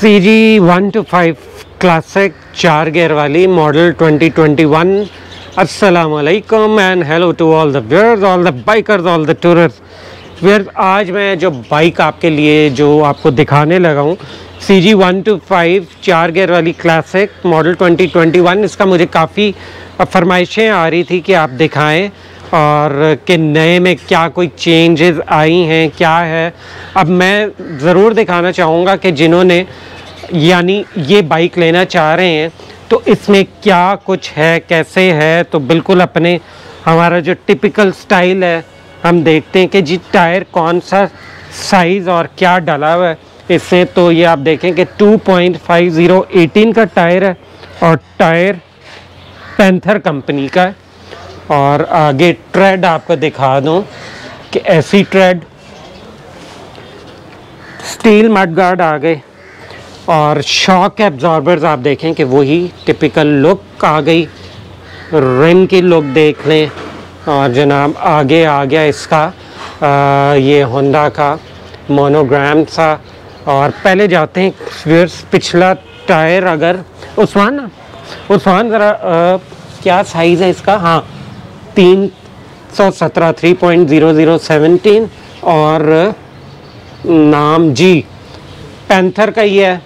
CG 125 classic 4 gear वाली model 2021। अस्सलामुअलैकुम and hello to all the viewers, all the bikers, all the tourist viewers. आज मैं जो bike आपके लिए जो आपको दिखाने लगा हूँ CG 125 4 गियर वाली क्लासिक मॉडल 2021। इसका मुझे काफ़ी फरमाइशें आ रही थी कि आप दिखाएं और कि नए में क्या कोई चेंजेस आई हैं, क्या है। अब मैं ज़रूर दिखाना चाहूँगा कि जिन्होंने यानी ये बाइक लेना चाह रहे हैं तो इसमें क्या कुछ है, कैसे है। तो बिल्कुल अपने हमारा जो टिपिकल स्टाइल है, हम देखते हैं कि जी टायर कौन सा साइज़ और क्या डाला हुआ है इससे। तो ये आप देखें कि 2.50 18 का टायर है और टायर पैंथर कंपनी का है। और आगे ट्रेड आपको दिखा दूं कि ऐसी ट्रेड, स्टील मडगार्ड आ गए और शॉक एब्जॉर्बर्स आप देखें कि वही टिपिकल लुक आ गई। रिम की लुक देख लें और जनाब आगे आ गया इसका ये होंडा का मोनोग्राम सा। और पहले जाते हैं व्यूअर्स, पिछला टायर अगर उस्मान ज़रा क्या साइज़ है इसका? हाँ, 317 3.0017 और नाम जी पैंथर का ये है।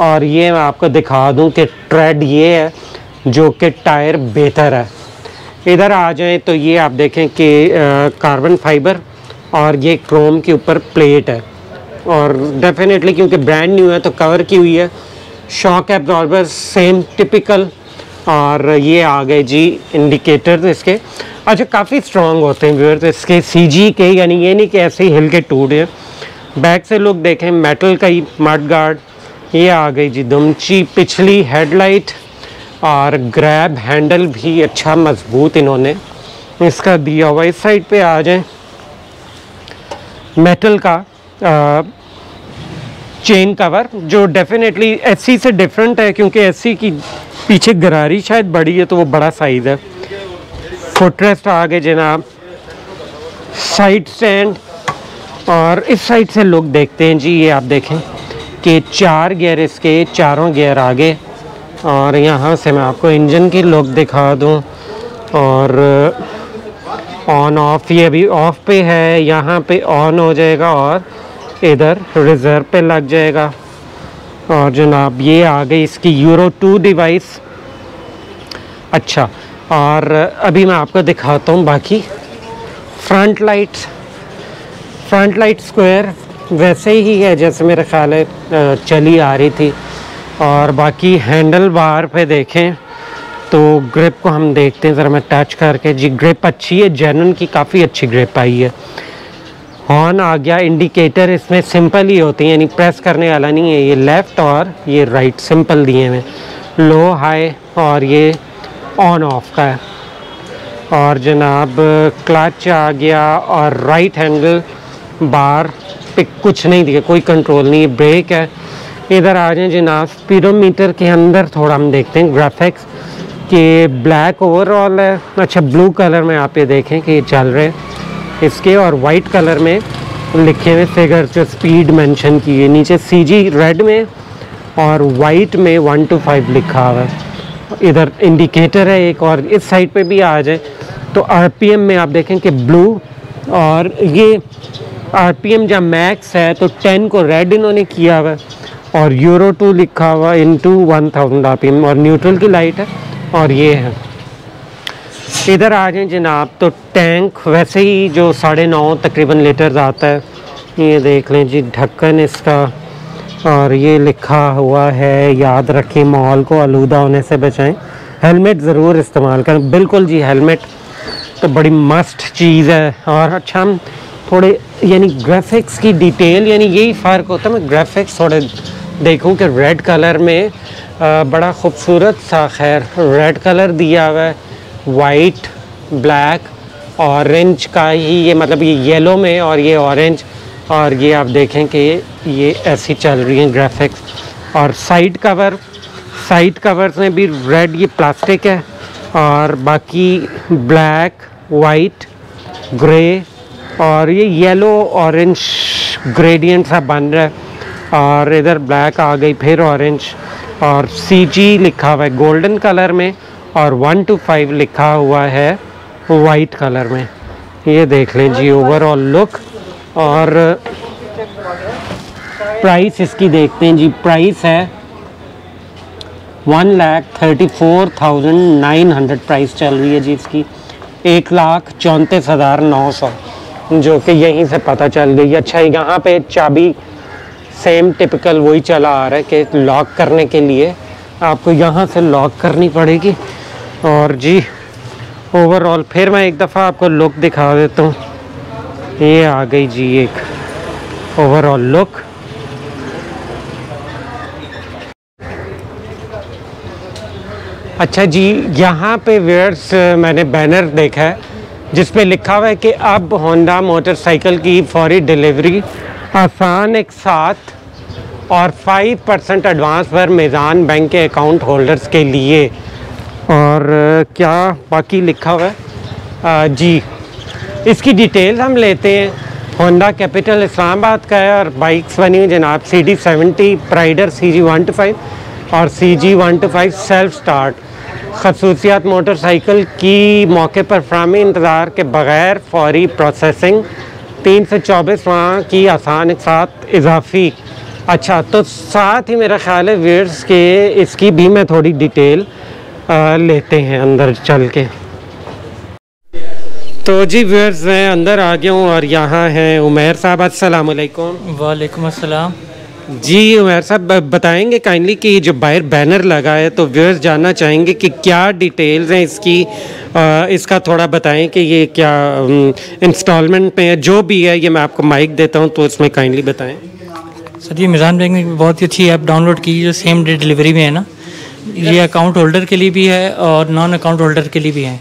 और ये मैं आपको दिखा दूं कि ट्रेड ये है जो कि टायर बेहतर है। इधर आ जाएं तो ये आप देखें कि कार्बन फाइबर और ये क्रोम के ऊपर प्लेट है और डेफिनेटली क्योंकि ब्रांड न्यू है तो कवर की हुई है। Shock absorber same typical. और ये आ गए जी इंडिकेटर्स इसके। अच्छा, काफ़ी स्ट्रॉन्ग होते हैं व्यूअर्स इसके सीजी के, यानी ये नहीं कि ऐसे ही हिल के टूट गए। बैक से लुक देखें, मेटल का ही मडगार्ड। ये आ गई जी दुमची, पिछली हेडलाइट और ग्रैब हैंडल भी अच्छा मजबूत इन्होंने इसका दिया हुआ। इस साइड पे आ जाए, मेटल का चेन कवर जो डेफिनेटली एससी से डिफरेंट है क्योंकि एससी की पीछे गरारी शायद बड़ी है तो वो बड़ा साइज़ है। फुटरेस्ट आ गए जनाब, साइड स्टैंड। और इस साइड से लुक देखते हैं जी। ये आप देखें कि 4 गियर इसके, चारों गियर आगे। और यहाँ से मैं आपको इंजन की लुक दिखा दूँ और ऑन ऑफ, ये अभी ऑफ पे है, यहाँ पे ऑन हो जाएगा और इधर रिजर्व पे लग जाएगा। और जनाब ये आ गई इसकी यूरो 2 डिवाइस। अच्छा, और अभी मैं आपको दिखाता हूँ बाकी front light. Front light square वैसे ही है जैसे मेरे ख्याल है चली आ रही थी। और बाकी हैंडल बार पे देखें तो ग्रिप को हम देखते हैं ज़रा, मैं टच करके। जी ग्रिप अच्छी है, जेनुइन की काफ़ी अच्छी ग्रिप आई है। हॉर्न आ गया, इंडिकेटर इसमें सिंपल ही होते हैं, यानी प्रेस करने वाला नहीं है। ये लेफ़्ट और ये राइट सिंपल दिए हैं, लो हाई और ये ऑन ऑफ का है। और जनाब क्लच आ गया और राइट हैंडल बार पे कुछ नहीं दिया, कोई कंट्रोल नहीं है, ब्रेक है। इधर आ जाए जनाब, स्पीडोमीटर के अंदर थोड़ा हम देखते हैं ग्राफिक्स कि ब्लैक ओवरऑल है। अच्छा, ब्लू कलर में आप ये देखें कि ये चल रहे हैं इसके और वाइट कलर में लिखे हुए फिगर जो स्पीड मेंशन की है नीचे। सीजी रेड में और वाइट में 125 लिखा हुआ है। इधर इंडिकेटर है एक। और इस साइड पे भी आ जाए तो आरपीएम में आप देखें कि ब्लू, और ये आरपीएम जहाँ मैक्स है तो 10 को रेड इन्होंने किया हुआ है। और यूरो 2 लिखा हुआ इंटू 1000 आरपीएम और न्यूट्रल की लाइट है। और ये है, इधर आ जाए जनाब तो टैंक वैसे ही जो 9.5 तकरीबन लीटर्स आता है। ये देख लें जी ढक्कन इसका, और ये लिखा हुआ है याद रखें माहौल को आलूदा होने से बचाएं, हेलमेट ज़रूर इस्तेमाल करें। बिल्कुल जी, हेलमेट तो बड़ी मस्ट चीज़ है। और अच्छा, हम थोड़े यानी ग्राफिक्स की डिटेल, यानी यही फ़र्क होता है। मैं ग्राफिक्स थोड़े देखूँ कि रेड कलर में बड़ा खूबसूरत सा, खैर रेड कलर दिया हुआ है, वाइट, ब्लैक, ऑरेंज का ही ये, मतलब ये येलो में और ये ऑरेंज। और ये आप देखें कि ये ऐसी चल रही हैं ग्राफिक्स। और साइड कवर, साइड कवर्स में भी रेड, ये प्लास्टिक है। और बाकी ब्लैक, वाइट, ग्रे और ये येलो ऑरेंज ग्रेडियंट सा बन रहा है। और इधर ब्लैक आ गई, फिर ऑरेंज, और CG लिखा हुआ है गोल्डन कलर में, और 125 लिखा हुआ है वाइट कलर में। ये देख लें जी ओवरऑल लुक। और प्राइस इसकी देखते हैं जी, प्राइस है 1,34,900 प्राइस चल रही है जी इसकी, 1,34,900, जो कि यहीं से पता चल गई। अच्छा यहाँ पे चाबी सेम टिपिकल वही चला आ रहा है कि लॉक करने के लिए आपको यहाँ से लॉक करनी पड़ेगी। और जी ओवरऑल फिर मैं एक दफ़ा आपको लुक दिखा देता हूँ। ये आ गई जी एक ओवरऑल लुक। अच्छा जी यहाँ पे वेयर्स मैंने बैनर देखा है जिस पे लिखा हुआ है कि अब होंडा मोटरसाइकिल की फौरी डिलीवरी, आसान एक साथ और 5% एडवांस पर मेज़ान बैंक के अकाउंट होल्डर्स के लिए। और क्या बाकी लिखा हुआ है जी, इसकी डिटेल हम लेते हैं। होंडा कैपिटल इस्लामाबाद का है और बाइक्स बनी हुई जनाब CD 70, प्राइडर, CG 125 और CG 125 सेल्फ स्टार्ट। खसूसियात मोटरसाइकिल की मौके पर फ्रामी इंतज़ार के बग़ैर फौरी प्रोसेसिंग, 324 माह की आसान एक साथ इजाफी। अच्छा तो साथ ही मेरा ख़्याल है वेयर्स के इसकी भी मैं थोड़ी डिटेल लेते हैं अंदर चल के। तो जी वेयर्स मैं अंदर आ गया हूँ और यहाँ हैं उमर साहब। अस्सलाम वालेकुम। वालेकुम अस्सलाम। जी उमर साहब बताएंगे काइंडली कि जो बाहर बैनर लगा है तो वेयर्स जानना चाहेंगे कि क्या डिटेल्स हैं इसकी, इसका थोड़ा बताएं कि ये क्या इंस्टॉलमेंट पे है, जो भी है। ये मैं आपको माइक देता हूँ तो इसमें काइंडली बताएँ। सर ये मेज़ान बैंक में बहुत ही अच्छी ऐप डाउनलोड की जो सेम डे डिलीवरी में है ना, ये अकाउंट होल्डर के लिए भी है और नॉन अकाउंट होल्डर के लिए भी है।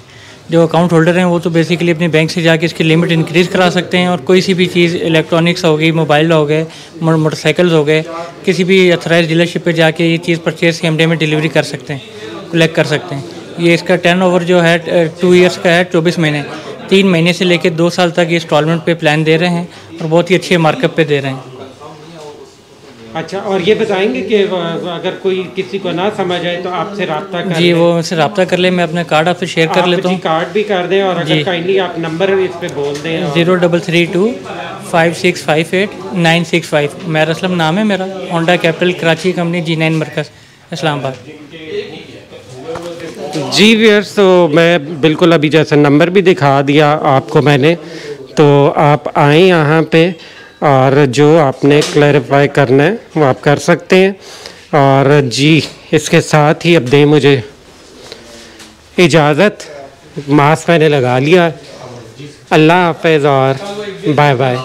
जो अकाउंट होल्डर हैं वो तो बेसिकली अपने बैंक से जाके इसकी लिमिट इंक्रीज़ करा सकते हैं और कोई सी भी चीज़ इलेक्ट्रॉनिक्स हो गई, मोबाइल हो गए, मोटरसाइकिल्स हो गए, किसी भी अथराइज डीलरशिप पर जाके ये चीज़ परचेज सेम डे में डिलीवरी कर सकते हैं, कलेक्ट कर सकते हैं। ये इसका टर्नओवर जो है 2 ईयर्स का है, 24 महीने, 3 महीने से लेकर 2 साल तक इंस्टॉलमेंट पर प्लान दे रहे हैं और बहुत ही अच्छे मार्कअप पर दे रहे हैं। अच्छा और ये बताएंगे कि अगर कोई किसी को ना समझ आए तो आपसे रब्ता कर जी, वो मुझसे रब्ता कर ले, मैं अपना कार्ड आपसे शेयर कर लेता हूँ। कार्ड भी कर दें और अगर काइंडली आप नंबर इस पे बोल दें। 0332-5658-965 मेरा असलम नाम है मेरा, Honda capital Karachi company, G9 मरकज़ इस्लामाबाद। जी व्यूअर्स तो मैं बिल्कुल अभी जैसे नंबर भी दिखा दिया आपको मैंने, तो आप आए यहाँ पर और जो आपने क्लैरिफाई करना है वो आप कर सकते हैं। और जी इसके साथ ही अब दें मुझे इजाज़त, मास्क मैंने लगा लिया। अल्लाह हाफ़िज़ और बाय बाय।